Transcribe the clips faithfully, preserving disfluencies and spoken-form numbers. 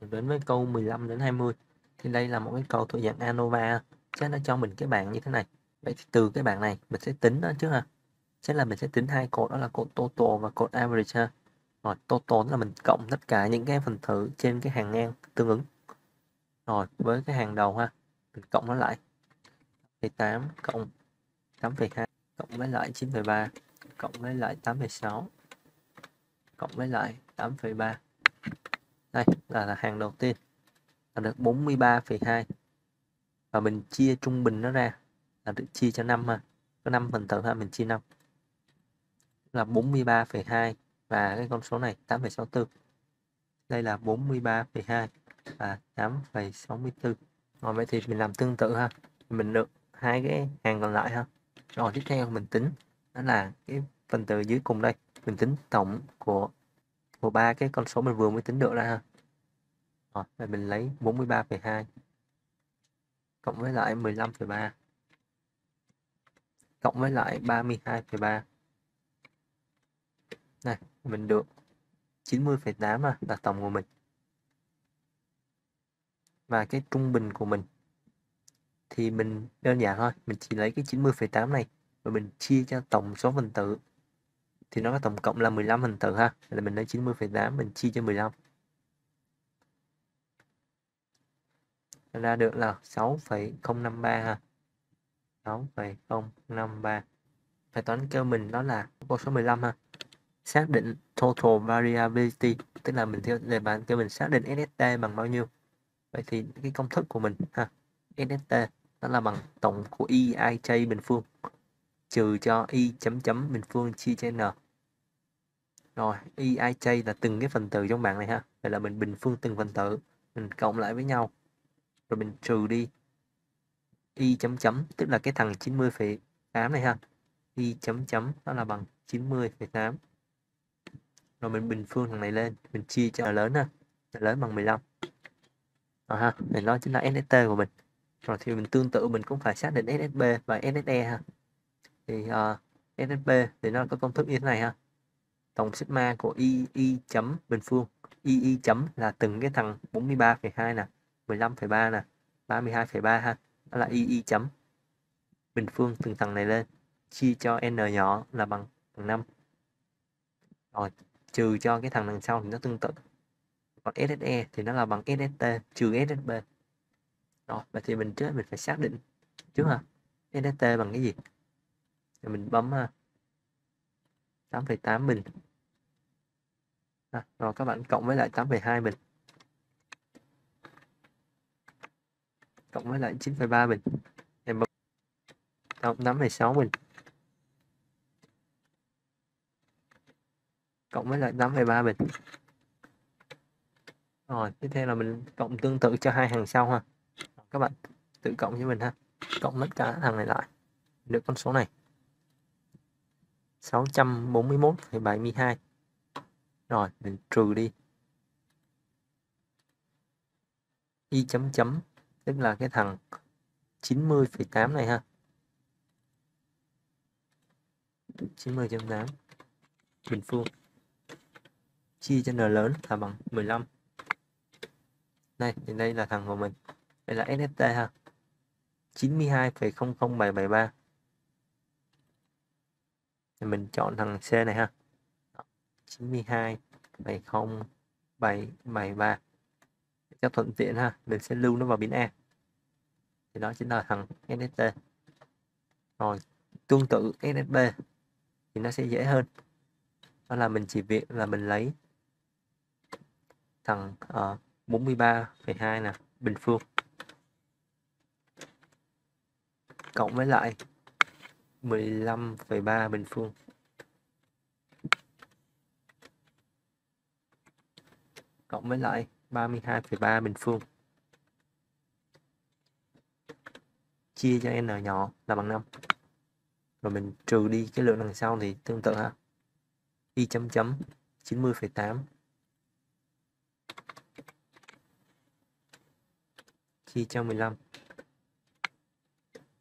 Đến với câu mười lăm đến hai mươi thì đây là một cái câu thuộc dạng ANOVA. Xét nó cho mình cái bảng như thế này. Vậy thì từ cái bảng này mình sẽ tính đó chứ ha. Sẽ là mình sẽ tính hai cột, đó là cột total và cột average. Rồi total là mình cộng tất cả những cái phần tử trên cái hàng ngang tương ứng. Rồi với cái hàng đầu ha, mình cộng nó lại. Thì tám cộng tám phẩy hai cộng với lại chín phẩy ba cộng với lại tám phẩy sáu cộng với lại tám phẩy ba. Đây là, là hàng đầu tiên là được bốn mươi ba phẩy hai. Và mình chia trung bình nó ra là được chia cho năm ha. Có năm phần tử ha, mình chia năm là bốn mươi ba phẩy hai và cái con số này tám phẩy sáu mươi tư. Đây là bốn mươi ba phẩy hai và tám phẩy sáu mươi tư. Rồi vậy thì mình làm tương tự ha. Mình được hai cái hàng còn lại ha. Rồi tiếp theo mình tính đó là cái phần tử dưới cùng đây. Mình tính tổng của của ba cái con số mình vừa mới tính được ra ha. Rồi vậy mình lấy bốn mươi ba phẩy hai cộng với lại mười lăm phẩy ba cộng với lại ba mươi hai phẩy ba. Này, mình được chín mươi phẩy tám là tổng của mình. Và cái trung bình của mình thì mình đơn giản thôi, mình chỉ lấy cái chín mươi phẩy tám này và mình chia cho tổng số phần tử. Thì nó có tổng cộng là mười lăm phần tử ha. Là mình lấy chín mươi phẩy tám mình chia cho mười lăm. Nó ra được là sáu phẩy không năm ba ha. sáu phẩy không năm ba. Bài toán kêu mình đó là câu số mười lăm ha. Xác định total variability, tức là mình theo đề bài kêu mình xác định ét ét tê bằng bao nhiêu. Vậy thì cái công thức của mình ha, ét ét tê đó là bằng tổng của e i j bình phương trừ cho i chấm chấm bình phương chia cho n. Rồi e i j là từng cái phần tử trong bảng này ha. Vậy là mình bình phương từng phần tử, mình cộng lại với nhau rồi mình trừ đi i chấm chấm, tức là cái thằng chín mươi phẩy tám này ha. I chấm chấm đó là bằng chín mươi phẩy tám. Rồi mình bình phương thằng này lên, mình chia cho lớn ha, lớn bằng mười lăm. Rồi ha, thì nó chính là ét ét tê của mình. Rồi thì mình tương tự mình cũng phải xác định ét ét bê và ét ét e ha. Thì uh, ét ét bê thì nó có công thức như thế này ha. Tổng sigma của i i chấm bình phương, i i chấm là từng cái thằng bốn mươi ba phẩy hai nè, mười lăm phẩy ba nè, ba mươi hai phẩy ba ha. Đó là i i chấm bình phương từng thằng này lên chia cho n nhỏ là bằng bằng năm. Rồi trừ cho cái thằng đằng sau thì nó tương tự. Còn ét ét e thì nó là bằng ét ét tê trừ ét ét bê. Rồi vậy thì mình trước mình phải xác định trước ha. ét ét tê bằng cái gì? Rồi mình bấm ha. tám phẩy tám bình. À, rồi các bạn cộng với lại tám phẩy hai bình. Cộng với lại chín phẩy ba bình. Em bấm tám phẩy sáu bình. Cộng với lại tám phẩy ba bình. Rồi, tiếp theo là mình cộng tương tự cho hai hàng sau ha. Các bạn tự cộng với mình ha. Cộng tất cả thằng này lại. Được con số này. sáu trăm bốn mươi mốt phẩy bảy mươi hai. Rồi, mình trừ đi. Y chấm chấm, tức là cái thằng chín mươi phẩy tám này ha. chín mươi phẩy tám bình phương chia cho n lớn là bằng mười lăm. Đây thì đây là thằng của mình. Đây là ét ét tê ha. chín mươi hai phẩy không không bảy bảy ba. Thì mình chọn thằng C này ha. chín mươi hai phẩy không bảy bảy ba. Cho thuận tiện ha, mình sẽ lưu nó vào biến A. Thì đó chính là thằng ét ét tê. Rồi, tương tự ét ét bê thì nó sẽ dễ hơn. Đó là mình chỉ việc là mình lấy thằng uh, bốn mươi ba phẩy hai nè, bình phương cộng với lại mười lăm phẩy ba bình phương cộng với lại ba mươi hai phẩy ba bình phương chia cho n nhỏ là bằng năm. Rồi mình trừ đi cái lượng đằng sau thì tương tự ha. Y chấm chấm chín mươi phẩy tám chia cho mười lăm.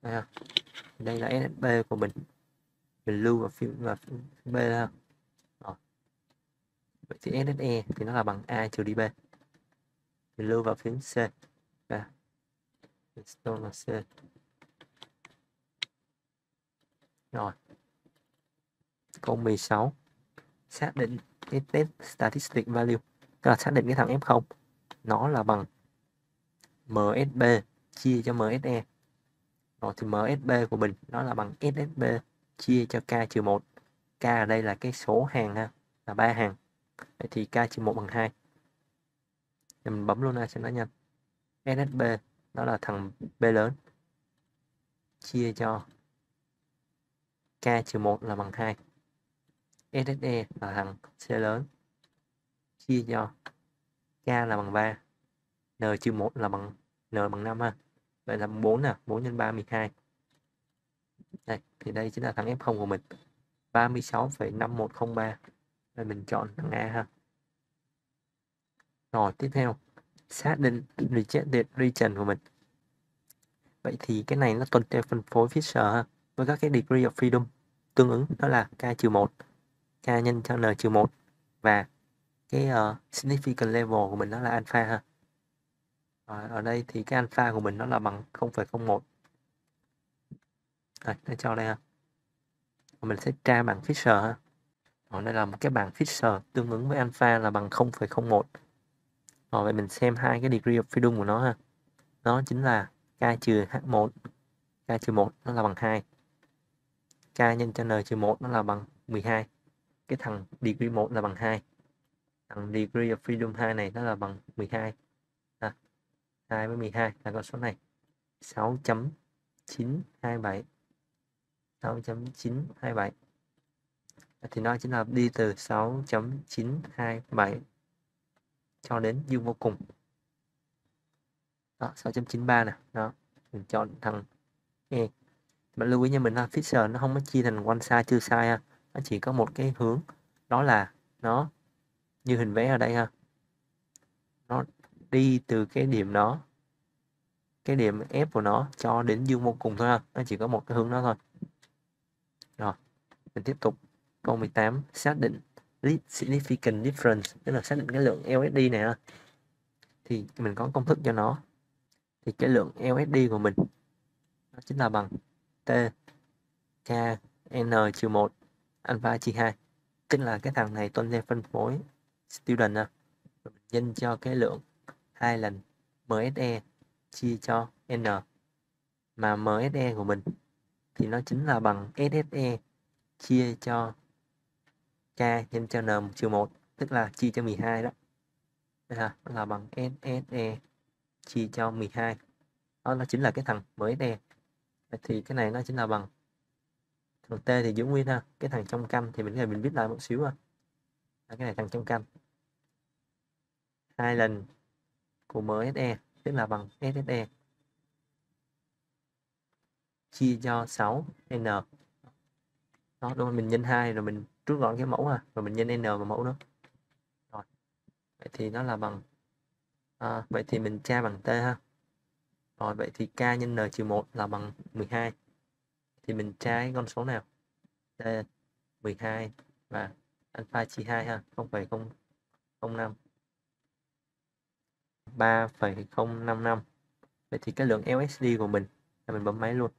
À, đây là ét ét bê của mình. Mình lưu vào phím và B ha. Rồi. Vậy thì ét ét e thì nó là bằng A trừ đi B. thì lưu vào phím C. Đây. Install là C. Rồi. Câu mười sáu. Xác định cái test statistic value. Tức là xác định cái thằng ép không nó là bằng em ét bê chia cho em ét e. Rồi thì em ét bê của mình nó là bằng ét ét bê chia cho K trừ một. K ở đây là cái số hàng ha, là ba hàng. Vậy thì K trừ một bằng hai. Thì mình bấm luôn ra cho nó nhanh. ét ét bê nó là thằng B lớn chia cho K trừ một là bằng hai. ét ét e là thằng C lớn chia cho K là bằng ba. N trừ một là bằng N bằng năm ha. Vậy là bốn nè, bốn nhân ba mười hai. Đây, thì đây chính là thằng ép không của mình. ba mươi sáu phẩy năm một không ba. Rồi mình chọn thằng A ha. Rồi tiếp theo, xác định rejected region của mình. Vậy thì cái này nó tuân theo phân phối Fisher ha, với các cái degree of freedom tương ứng, đó là K trừ một, K nhân cho N trừ một và cái uh, significant level của mình đó là alpha ha. Rồi, ở đây thì cái alpha của mình nó là bằng không phẩy không một. Rồi, nó cho đây ha. Rồi mình sẽ tra bảng Fisher ha. Rồi đây là một cái bảng Fisher tương ứng với alpha là bằng không phẩy không một. Rồi vậy mình xem hai cái degree of freedom của nó ha. Nó chính là K trừ H một, K trừ một nó là bằng hai. K nhân cho N trừ một nó là bằng mười hai. Cái thằng degree một là bằng hai. Thằng degree of freedom hai này nó là bằng mười hai. À, hai với mười hai là con số này. sáu chấm chín hai bảy. sáu chấm chín hai bảy. Thì nó chính là đi từ sáu chấm chín hai bảy cho đến dương vô cùng. Đó, sáu chấm chín ba nè. Đó, mình chọn thằng E. Bạn lưu ý nha mình ha, Fisher nó không có chia thành one size two size ha. Nó chỉ có một cái hướng, đó là nó như hình vẽ ở đây ha. Nó đi từ cái điểm đó, cái điểm F của nó cho đến dương vô cùng thôi ha. Nó chỉ có một cái hướng đó thôi. Rồi, mình tiếp tục. Câu mười tám, xác định significant difference, tức là xác định cái lượng lờ ét đê này ha. Thì mình có công thức cho nó. Thì cái lượng lờ ét đê của mình nó chính là bằng T K N trừ một alpha chia hai. Tức là cái thằng này tuân theo phân phối student ha. Mình nhân cho cái lượng hai lần em ét e chia cho N. Mà em ét e của mình thì nó chính là bằng ét ét e chia cho K nhân cho N trừ một, tức là chia cho mười hai đó. Đây là, đó là bằng ét ét e chia cho mười hai. Đó nó chính là cái thằng em ét e. Thì cái này nó chính là bằng thằng T thì giữ nguyên ha. Cái thằng trong căn thì mình này mình viết lại một xíu ha. Cái này thằng trong căn hai lần của em ét e, tức là bằng ét ét e chia cho sáu N. Đó, rồi mình nhân hai rồi mình rút gọn cái mẫu ha, rồi mình nhân N vào mẫu đó. Rồi. Vậy thì nó là bằng à, vậy thì mình tra bằng T ha. Rồi vậy thì K nhân N trừ một là bằng mười hai. Thì mình tra cái con số nào? T mười hai và alpha chia hai ha, không phẩy không không năm. ba phẩy không năm năm. Vậy thì cái lượng lờ ét đê của mình, mình bấm máy luôn.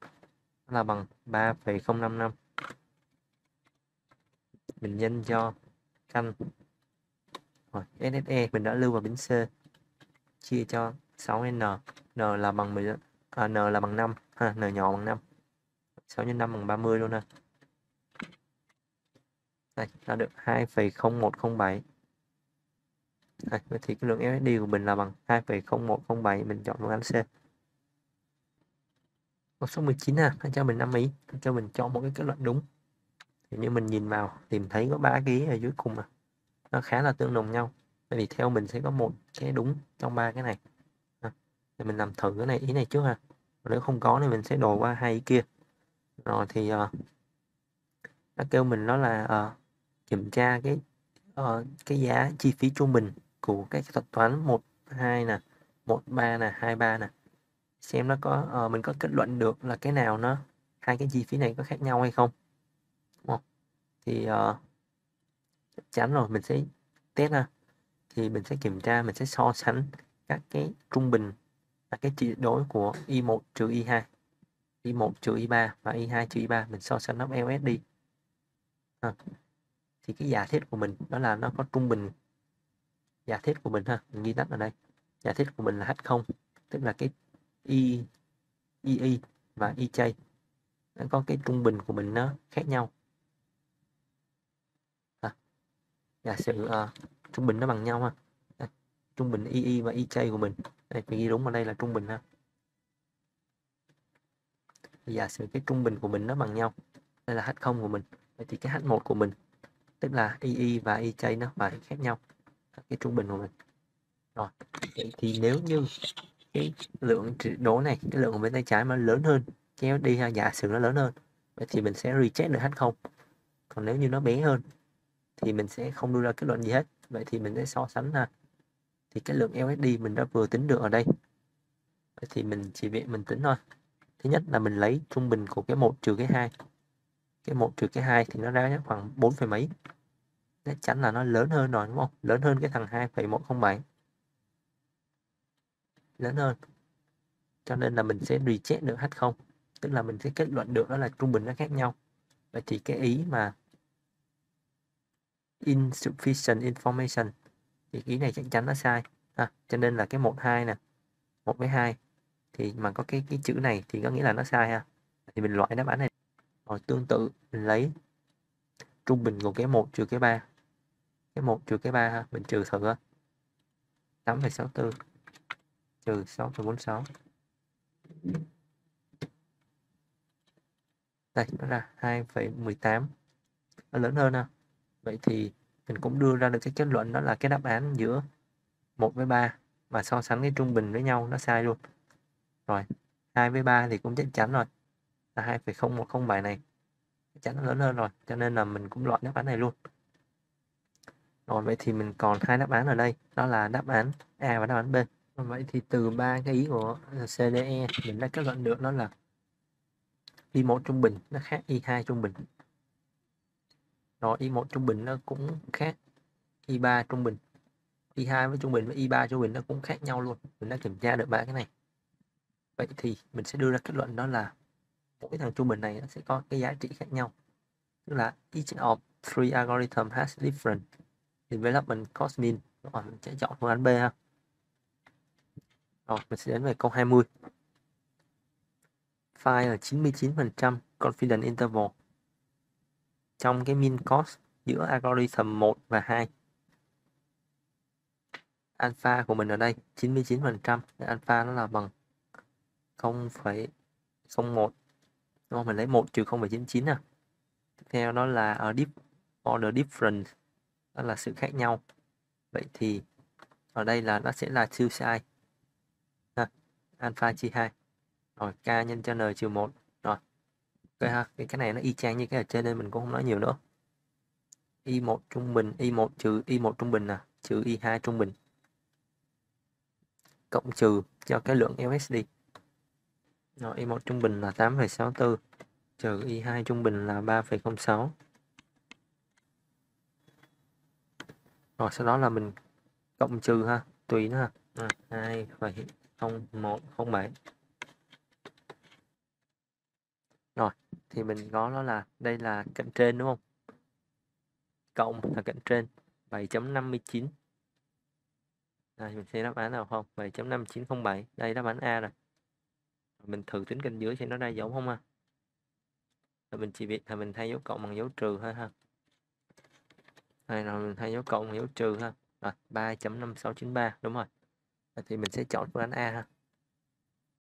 Nó là bằng ba phẩy không năm năm. Mình nhân cho căn. Rồi, ét ét e mình đã lưu vào bảng C chia cho sáu N. N là bằng mười, à, N là bằng năm ha, N nhỏ bằng năm. sáu nhân năm bằng ba mươi luôn ha. Đây, nó được hai phẩy không một không bảy. Đây, vậy thì cái lượng lờ ét đê của mình là bằng hai phẩy không một không bảy, mình chọn phương án C. Câu số mười chín ha, nó cho mình năm ý, nó cho mình chọn một cái kết luận đúng. Như mình nhìn vào tìm thấy có ba cái ở dưới cùng à, nó khá là tương đồng nhau. Vậy thì theo mình sẽ có một cái đúng trong ba cái này. À, thì mình làm thử cái này ý này trước ha. Nếu không có thì mình sẽ đổ qua hai ý kia. Rồi thì uh, nó kêu mình đó là uh, kiểm tra cái uh, cái giá chi phí trung bình của cái thuật toán một hai nè, một ba nè, hai ba nè. Xem nó có uh, mình có kết luận được là cái nào nó hai cái chi phí này có khác nhau hay không. Thì uh, chắc chắn rồi mình sẽ test ha. Thì mình sẽ kiểm tra, mình sẽ so sánh các cái trung bình và cái trị đối của i một trừ i hai, i một trừ i ba và i hai trừ i ba mình so sánh nó với lờ ét đê. À, thì cái giả thiết của mình đó là nó có trung bình. Giả thiết của mình ha, mình ghi tắt ở đây. Giả thiết của mình là hát không, tức là cái i i và i jay nó có cái trung bình của mình nó khác nhau. À, giả sử uh, trung bình nó bằng nhau ha. À, trung bình i i và i jay của mình. Đây mình ghi đúng ở đây là trung bình ha. Giả sử cái trung bình của mình nó bằng nhau. Đây là hát không của mình. Vậy thì cái hát một của mình, tức là i i và i jay nó phải khác nhau. Cái trung bình của mình. Rồi. Thì nếu như cái lượng trị đố này, cái lượng của bên tay trái mà lớn hơn cái lờ ét đê ha, giả sử nó lớn hơn, vậy thì mình sẽ reject được hát không. Còn nếu như nó bé hơn thì mình sẽ không đưa ra kết luận gì hết. Vậy thì mình sẽ so sánh ha. Thì cái lượng lờ ét đê mình đã vừa tính được ở đây. Vậy thì mình chỉ việc mình tính thôi. Thứ nhất là mình lấy trung bình của cái một trừ cái hai. Cái một trừ cái hai thì nó ra khoảng bốn phẩy mấy. Chắc chắn là nó lớn hơn rồi đúng không? Lớn hơn cái thằng hai phẩy một không bảy. Lớn hơn. Cho nên là mình sẽ reject được hát không. Tức là mình sẽ kết luận được đó là trung bình nó khác nhau. Vậy thì cái ý mà insufficient information thì ý này chắc chắn nó sai. À, cho nên là cái một phẩy hai nè. một với hai. Thì mà có cái cái chữ này thì có nghĩa là nó sai ha. Thì mình loại đáp án này. Rồi tương tự mình lấy trung bình của cái một trừ cái ba. Cái một trừ cái ba ha, mình trừ thử tám phẩy sáu tư trừ sáu phẩy bốn sáu. Đây nó ra hai phẩy mười tám. Nó lớn hơn ha. Vậy thì mình cũng đưa ra được cái kết luận đó là cái đáp án giữa một với ba mà so sánh cái trung bình với nhau nó sai luôn. Rồi, hai với ba thì cũng chắc chắn rồi. Là hai phẩy không một không bảy này chắc chắn nó lớn hơn rồi, cho nên là mình cũng loại đáp án này luôn. Rồi vậy thì mình còn hai đáp án ở đây, đó là đáp án A và đáp án B. Rồi, vậy thì từ ba cái ý của xê đê e mình đã kết luận được đó là i một trung bình nó khác i hai trung bình. Rồi i một trung bình nó cũng khác i ba trung bình. i hai với trung bình với i ba trung bình nó cũng khác nhau luôn. Mình đã kiểm tra được ba cái này. Vậy thì mình sẽ đưa ra kết luận đó là mỗi thằng trung bình này nó sẽ có cái giá trị khác nhau. Tức là each of three algorithm has different development cost mean. Rồi mình sẽ chọn phương án B ha. Rồi mình sẽ đến về câu hai mươi. Find là chín mươi chín phần trăm confidence interval trong cái mean cost giữa algorithm một và hai. Alpha của mình ở đây chín mươi chín phần trăm, alpha nó là bằng không phẩy không một. Rồi mình lấy một trừ không phẩy chín chín nè. Tiếp theo đó là ở deep order difference, đó là sự khác nhau. Vậy thì ở đây là nó sẽ là two side. Ha, alpha chia hai. Rồi k nhân cho n trừ một. Rồi. Cái ha, cái cái này nó y chang như cái ở trên nên mình cũng không nói nhiều nữa. i một trung bình, i một trừ i một trung bình nè, trừ i hai trung bình. Cộng trừ cho cái lượng lờ ét đê. Rồi i một trung bình là tám phẩy sáu tư trừ i hai trung bình là ba phẩy không sáu. Rồi sau đó là mình cộng trừ ha, tùy nó ha. À, hai phẩy không một không bảy. Rồi thì mình có đó là đây là cạnh trên đúng không? Cộng là cạnh trên bảy phẩy năm mươi chín. Đây mình xem đáp án nào không? bảy phẩy năm chín không bảy. Đây đáp án A rồi. Mình thử tính kênh dưới xem nó ra dấu không ha. Rồi mình chỉ việc là mình thay dấu cộng bằng dấu trừ thôi ha. Đây rồi mình thay dấu cộng bằng dấu trừ ha. Rồi ba phẩy năm sáu chín ba đúng rồi. Rồi thì mình sẽ chọn phương án A ha.